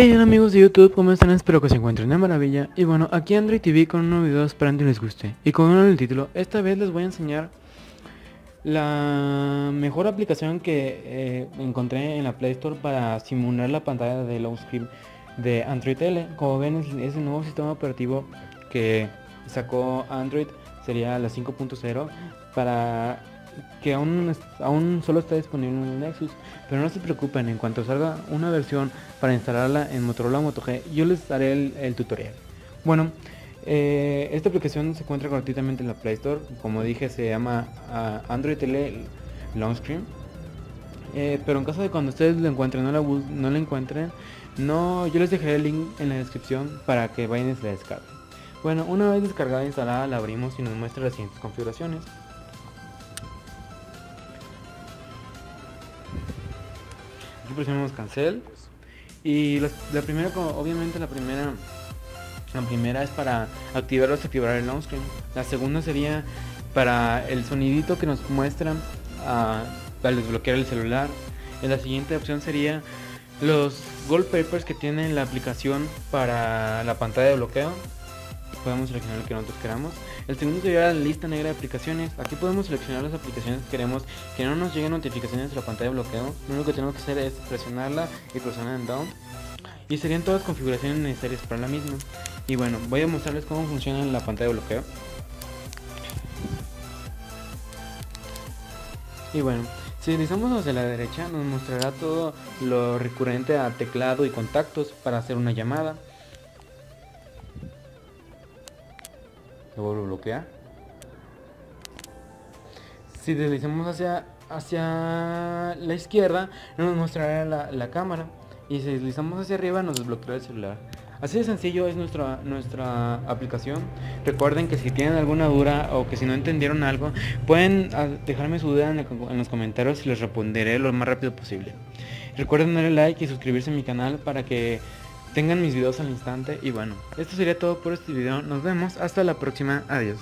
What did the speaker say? Hey amigos de YouTube, ¿cómo están? Espero que se encuentren de maravilla. Y bueno, aquí Android TV con un nuevo video, esperando que les guste. Y con el título, esta vez les voy a enseñar la mejor aplicación que encontré en la Play Store para simular la pantalla de LockScreen de Android L. Como ven, es el nuevo sistema operativo que sacó Android, sería la 5.0, para que aún solo está disponible en el Nexus, pero no se preocupen, en cuanto salga una versión para instalarla en Motorola o Moto G, yo les daré el tutorial. Bueno, esta aplicación se encuentra gratuitamente en la Play Store, como dije, se llama Android L LockScreen, pero en caso de cuando ustedes la encuentren, no la encuentren, yo les dejaré el link en la descripción para que vayan y se la descarguen. Bueno, una vez descargada e instalada, la abrimos y nos muestra las siguientes configuraciones. Aquí presionamos cancel y la primera es para activar o desactivar el lock screen. La segunda sería para el sonidito que nos muestra al desbloquear el celular. La siguiente opción sería los wallpapers que tiene la aplicación para la pantalla de bloqueo. Podemos seleccionar lo que nosotros queramos. El segundo sería la lista negra de aplicaciones. Aquí podemos seleccionar las aplicaciones que queremos que no nos lleguen notificaciones de la pantalla de bloqueo. Lo único que tenemos que hacer es presionarla y presionar en down, y serían todas las configuraciones necesarias para la misma. Y bueno, voy a mostrarles cómo funciona la pantalla de bloqueo. Y bueno, si deslizamos hacia la derecha, nos mostrará todo lo recurrente a teclado y contactos para hacer una llamada. Lo vuelvo a bloquear. Si deslizamos hacia la izquierda, nos mostrará la cámara, y si deslizamos hacia arriba, nos desbloqueará el celular. Así de sencillo es nuestra aplicación. Recuerden que si tienen alguna duda o que si no entendieron algo, pueden dejarme su duda en los comentarios y les responderé lo más rápido posible. Recuerden darle like y suscribirse a mi canal para que tengan mis videos al instante. Y bueno, esto sería todo por este video. Nos vemos hasta la próxima. Adiós.